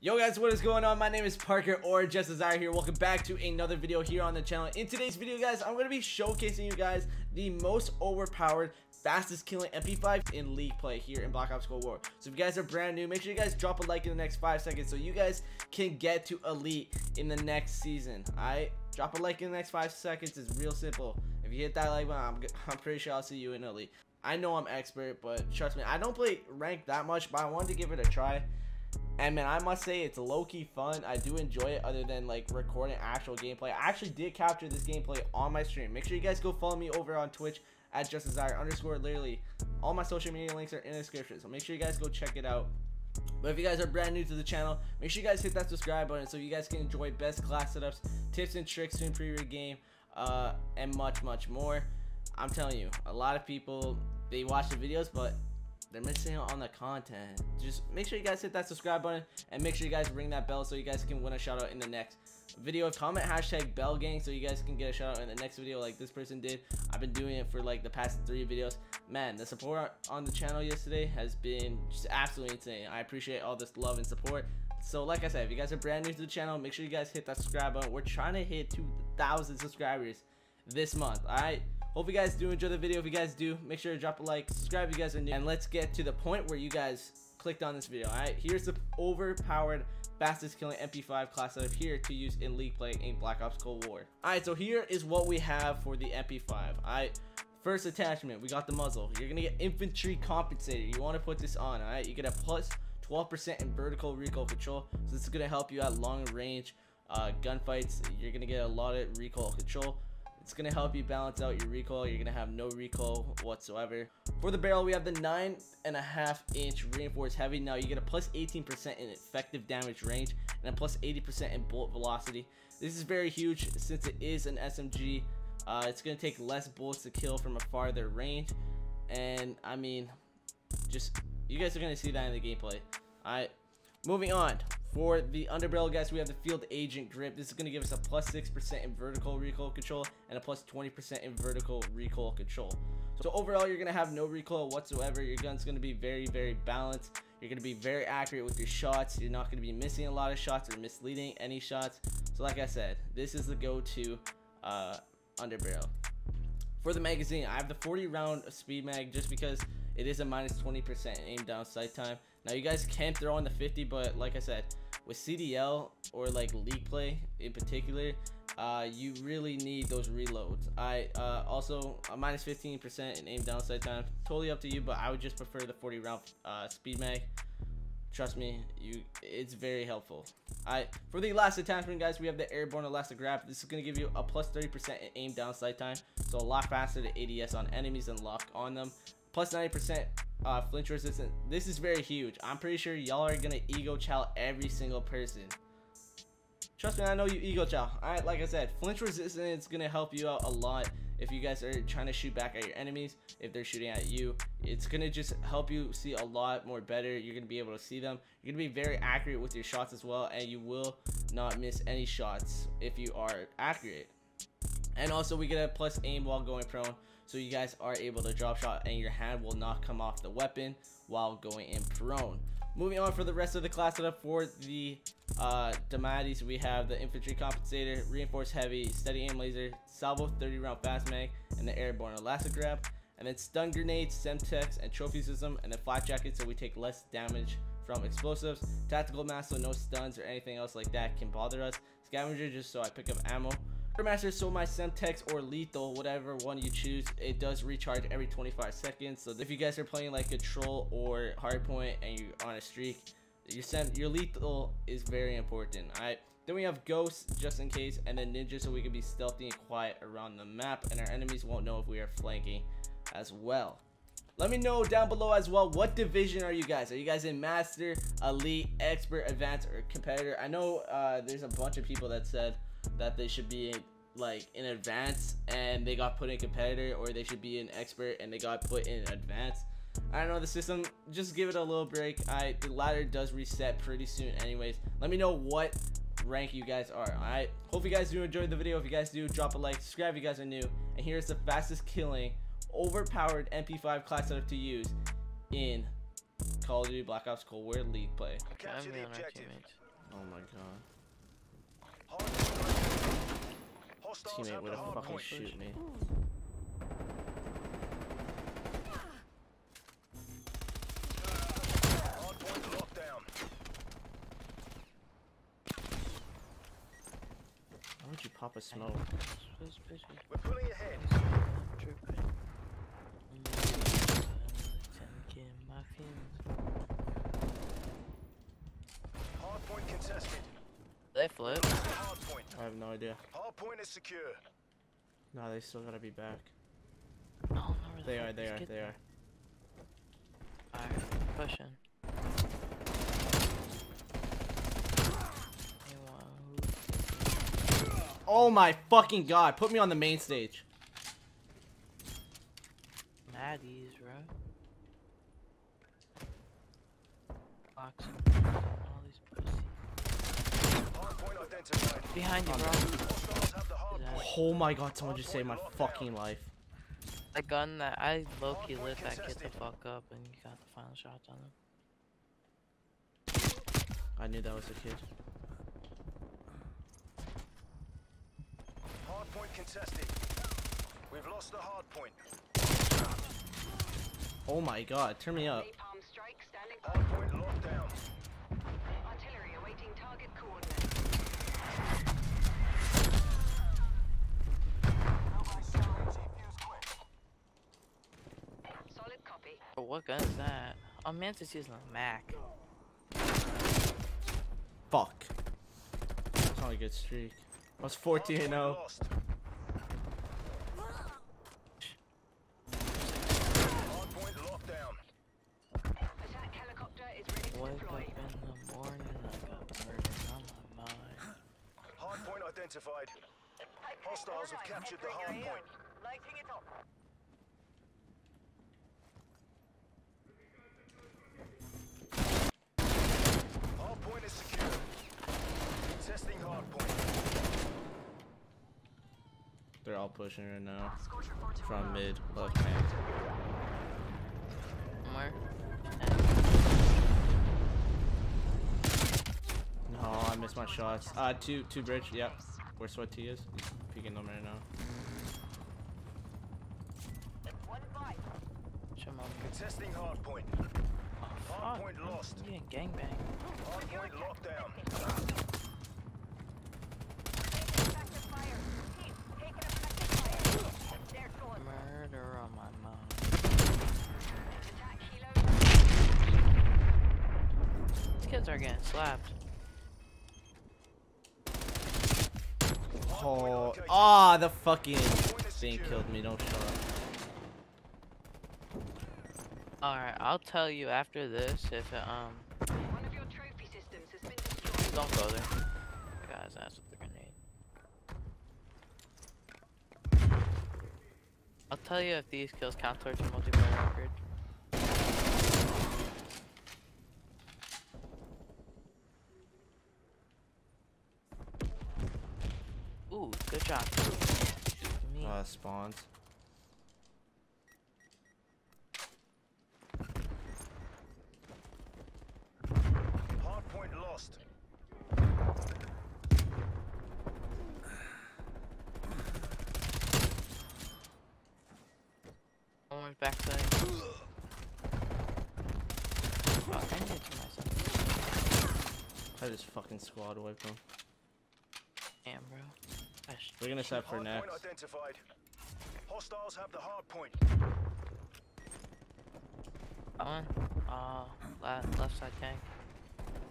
Yo guys, what is going on? My name is Parker or JustDesire here. Welcome back to another video here on the channel. In today's video, guys, I'm going to be showcasing you guys the most overpowered, fastest killing MP5 in League Play here in Black Ops Cold War. So if you guys are brand new, make sure you guys drop a like in the next 5 seconds so you guys can get to elite in the next season. Alright, drop a like in the next 5 seconds. It's real simple. If you hit that like button, I'm pretty sure I'll see you in elite. I know I'm expert, but trust me, I don't play ranked that much, but I wanted to give it a try. And man, I must say it's low-key fun. I do enjoy it other than like recording actual gameplay. I actually did capture this gameplay on my stream. Make sure you guys go follow me over on Twitch at JustDesire_. Literally, all my social media links are in the description. So make sure you guys go check it out. But if you guys are brand new to the channel, make sure you guys hit that subscribe button so you guys can enjoy best class setups, tips and tricks to improve your game, and much, much more. I'm telling you, a lot of people, they watch the videos, but they're missing out on the content. Just make sure you guys hit that subscribe button and make sure you guys ring that bell so you guys can win a shout out in the next video. Comment hashtag bell gang so you guys can get a shout out in the next video like this person did. I've been doing it for like the past 3 videos. Man, the support on the channel yesterday has been just absolutely insane. I appreciate all this love and support. So like I said, if you guys are brand new to the channel, make sure you guys hit that subscribe button. We're trying to hit 2,000 subscribers this month. All right, hope you guys do enjoy the video. If you guys do, make sure to drop a like, subscribe if you guys are new, and let's get to the point where you guys clicked on this video. All right, here's the overpowered fastest killing MP5 class setup here to use in League Play in Black Ops Cold War. All right, so here is what we have for the MP5. All right, first attachment, we got the muzzle. You're gonna get infantry compensator. You want to put this on. All right, you get a plus 12% in vertical recoil control, so this is gonna help you at long range gunfights. You're gonna get a lot of recoil control. It's going to help you balance out your recoil. You're going to have no recoil whatsoever. For the barrel, we have the 9.5-inch reinforced heavy. Now, you get a plus 18% in effective damage range and a plus 80% in bullet velocity. This is very huge since it is an SMG. It's going to take less bullets to kill from a farther range. And, I mean, just you guys are going to see that in the gameplay. All right, moving on. For the underbarrel, guys, we have the field agent grip. This is going to give us a plus 6% in vertical recoil control and a plus 20% in vertical recoil control. So overall, you're going to have no recoil whatsoever. Your gun's going to be very, very balanced. You're going to be very accurate with your shots. You're not going to be missing a lot of shots or misleading any shots. So like I said, this is the go-to underbarrel. For the magazine, I have the 40-round speed mag just because it is a minus 20% aim down sight time. Now, you guys can throw in the 50, but like I said, with CDL or like League Play in particular, you really need those reloads. Also, a minus 15% in aim down sight time. Totally up to you, but I would just prefer the 40-round speed mag. Trust me, it's very helpful. All right, for the last attachment, guys, we have the airborne elastic grab. This is going to give you a plus 30% in aim down sight time, so a lot faster to ADS on enemies and lock on them. Plus 90% flinch resistance. This is very huge. I'm pretty sure y'all are gonna ego chow every single person. Trust me, I know you ego chow. All right, like I said, flinch resistance is gonna help you out a lot if you guys are trying to shoot back at your enemies. If they're shooting at you, it's gonna just help you see a lot more better. You're gonna be able to see them. You're gonna be very accurate with your shots as well, and you will not miss any shots if you are accurate. And also, we get a plus aim while going prone, so you guys are able to drop shot and your hand will not come off the weapon while going in prone. Moving on for the rest of the class setup for the Damatis, we have the infantry compensator, reinforced heavy, steady aim laser, salvo 30-round fast mag, and the airborne elastic grab. And then stun grenades, semtex, and trophy system, and the flat jacket so we take less damage from explosives. Tactical mask so no stuns or anything else like that can bother us. Scavenger just so I pick up ammo. Master, so my semtex or lethal, whatever one you choose, it does recharge every 25 seconds. So if you guys are playing like control or hardpoint and you're on a streak, your lethal is very important. All right, then we have ghosts just in case, and then ninja so we can be stealthy and quiet around the map and our enemies won't know if we are flanking as well. Let me know down below as well, what division are you guys? Are you guys in master, elite, expert, advanced, or competitor? I know there's a bunch of people that said that they should be in advance and they got put in competitor, or they should be an expert and they got put in advance. I don't know, the system, just give it a little break. The ladder does reset pretty soon anyways. Let me know what rank you guys are. All right, hope you guys do enjoy the video. If you guys do, drop a like, subscribe if you guys are new, and here's the fastest killing overpowered MP5 class setup to use in Call of Duty Black Ops Cold War League Play. Capture the objective. Oh my god. Teammate would have fucking shoot me. Why would you pop a smoke? We're pulling ahead. Hard point contested. They flip. I have no idea. Hard point is secure. No, they still gotta be back. No, not really. They are. They are. They are. Alright, pushing. Oh my fucking god! Put me on the main stage. Maddies, bro. Box. All these pussies. Behind you, bro. Oh my god! Someone just saved my fucking life. The gun that I low-key lit that kid the fuck up, and you got the final shot on him. I knew that was the kid. Hard point contested. We've lost the hard point. Oh my god, turn me up. Hard point locked down. Artillery awaiting target coordinates. Solid copy. Oh, what gun is that? Oh, Mantis using a Mac. Fuck. That's not a good streak. I was 14-0. Wake up in the morning, I got murdered on my mind. Hard point identified. Hostiles have captured the hard point. Lighting it up. Hard point is secure. Testing hard point. They're all pushing right now. From mid, left hand. Where? No, I missed my shots. Two bridge, yep. Where Sweat T is? He's peeking them right now. Contesting hard point. Hard point lost. You getting gangbang. Hard point lockdown. Kids are getting slapped. Oh, ah, the fucking thing killed me. No shot. All right, I'll tell you after this if it, one of your trophy systems has been destroyed. Don't go there, guys. That's what they're gonna need. I'll tell you if these kills count towards your multiplayer record. Ooh, good job. Spawns. Hard point lost. I went back to myself. I just fucking squad wiped him. Damn, bro. We're gonna set for next. Hostiles have the hard point. That one? Left side tank.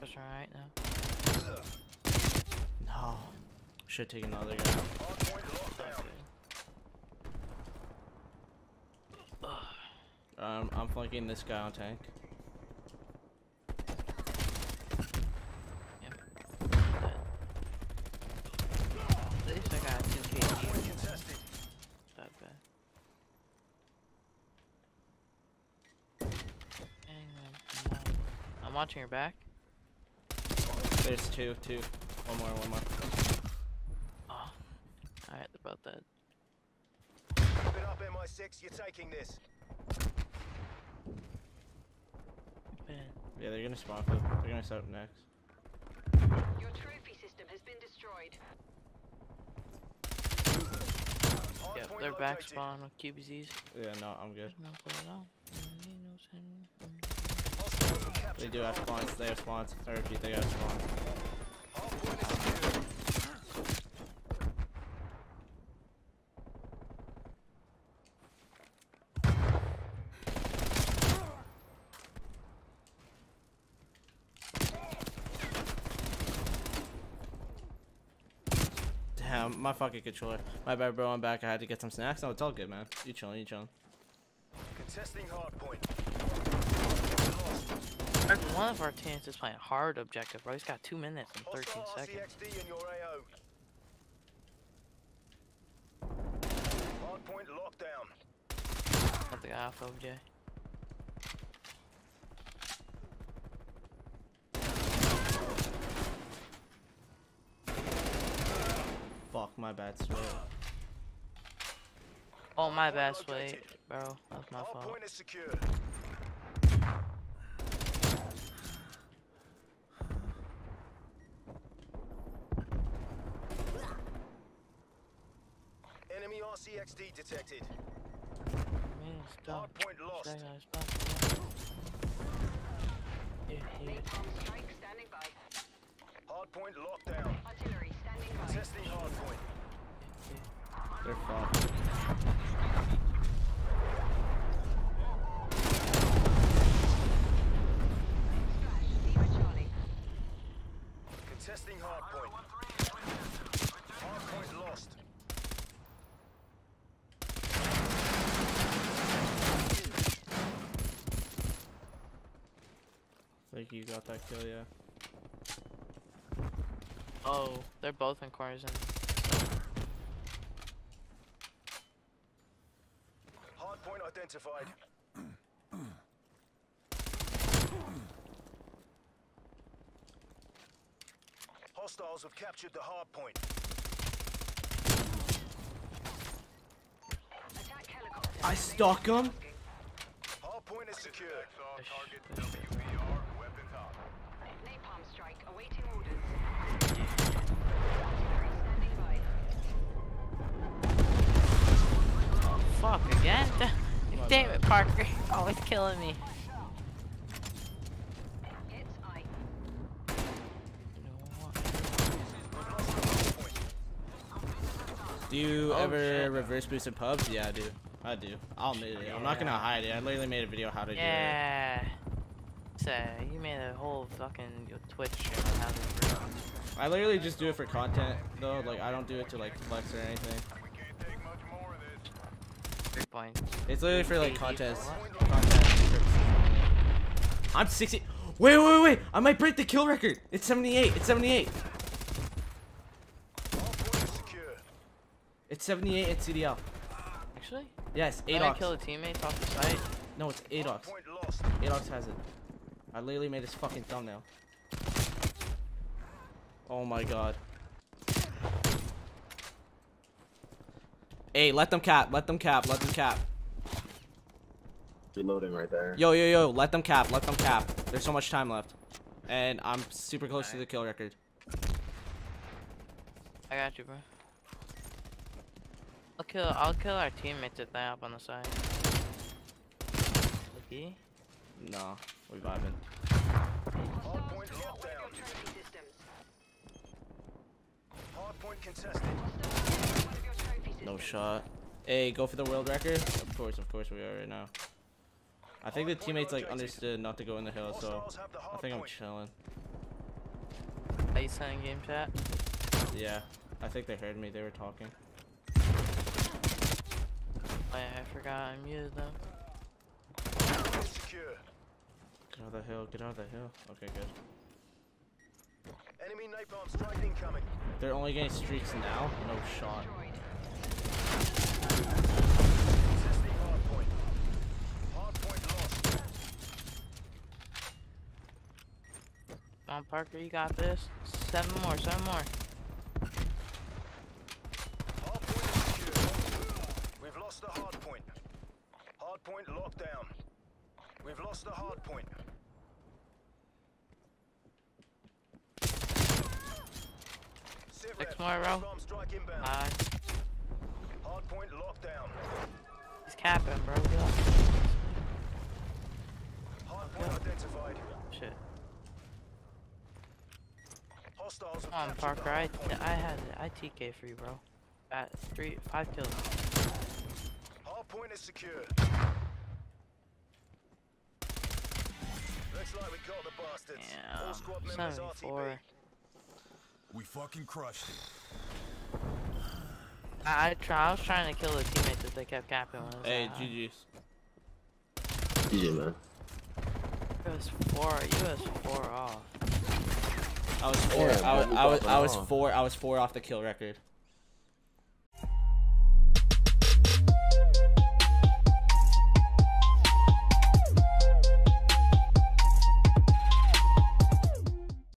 Pushing right now. No. Should take another guy. Hard point lockdown. I'm flanking this guy on tank. I'm watching your back. There's two. One more. Oh. Alright, they're both dead. Keep it up, MI6, you're taking this. Man. Yeah, they're gonna spawn up. They're gonna set up next. destroyed. Yeah, they're back spawn with QBZs. Yeah, no, I'm good. They do have spawns, they have spawns. I repeat, they have spawns. Damn, my fucking controller. My bad, bro. I'm back. I had to get some snacks. No, it's all good, man. You chillin', you chillin'. Contesting hard point. One of our teams is playing hard objective, bro. He's got 2 minutes and 13 seconds. Hard point locked down. I think I offed Jay. Fuck, my bad, Sway. Oh, my bad, Sway, bro. That's my fault. Enemy RCXD detected. Man, stop. Hardpoint lost. Hardpoint locked down. Artillery standing by. Testing hardpoint. They're fucked. Contesting hardpoint. Hardpoint lost. I think you got that kill, yeah. Oh, they're both in corners. Hard point identified. Hostiles have captured the hard point. I stuck him. Hard point is secured. Napalm strike awaiting orders. Artillery standing by. Oh, fuck again? Damn it, Parker. Always killing me. It's I. Do you ever reverse boost in pubs? Yeah, I do. I'll admit it. I'm not gonna hide it. I literally made a video how to do it. You made a whole fucking Twitch shit on how to. I literally just do it for content though, like I don't do it to like flex or anything. We can't take much more of this. 3 points. It's literally for like contests. I'm 60. Wait, wait, wait! I might break the kill record. It's 78. It's 78. It's 78 at CDL. Actually? Yes. ADOX. Did I kill the teammates off the site? No, it's ADOX. ADOX has it. I literally made his fucking thumbnail. Oh my god. Hey, let them cap, Reloading right there. Yo, yo, yo, let them cap, There's so much time left. And I'm super close to the kill record. I got you, bro. I'll kill our teammates if they hop on the side. Lucky? No, we vibing. Hardpoint locked down. Trophy systems. Hardpoint contested. No shot. Hey, go for the world record. Of course we are right now. I think the teammates like understood not to go in the hill, so I think I'm chilling. Are you saying game chat? Yeah, I think they heard me. They were talking. Oh, yeah, I forgot I muted them. Get out of the hill, Okay, good. Enemy napalm strike incoming. They're only getting streaks now? No shot. Contesting hard point. Hard point lost. Come on, Parker, you got this. 7 more. Hard point secured. We've lost the hard point. Hard point locked down. We've lost the hard point. Civ Next more row. Hi. He's capping, bro. Hardpoint identified. Shit. Come on, Parker. I TK for you, bro. At 3-5 kills. Hardpoint is secure. Looks like we caught the bastards. Yeah. All squad members RTB. We fucking crushed it. I was trying to kill the teammates that they kept capping when I was GG's. GG, man. It was 4. You was 4 off. I was 4. I was 4. I was 4 off the kill record.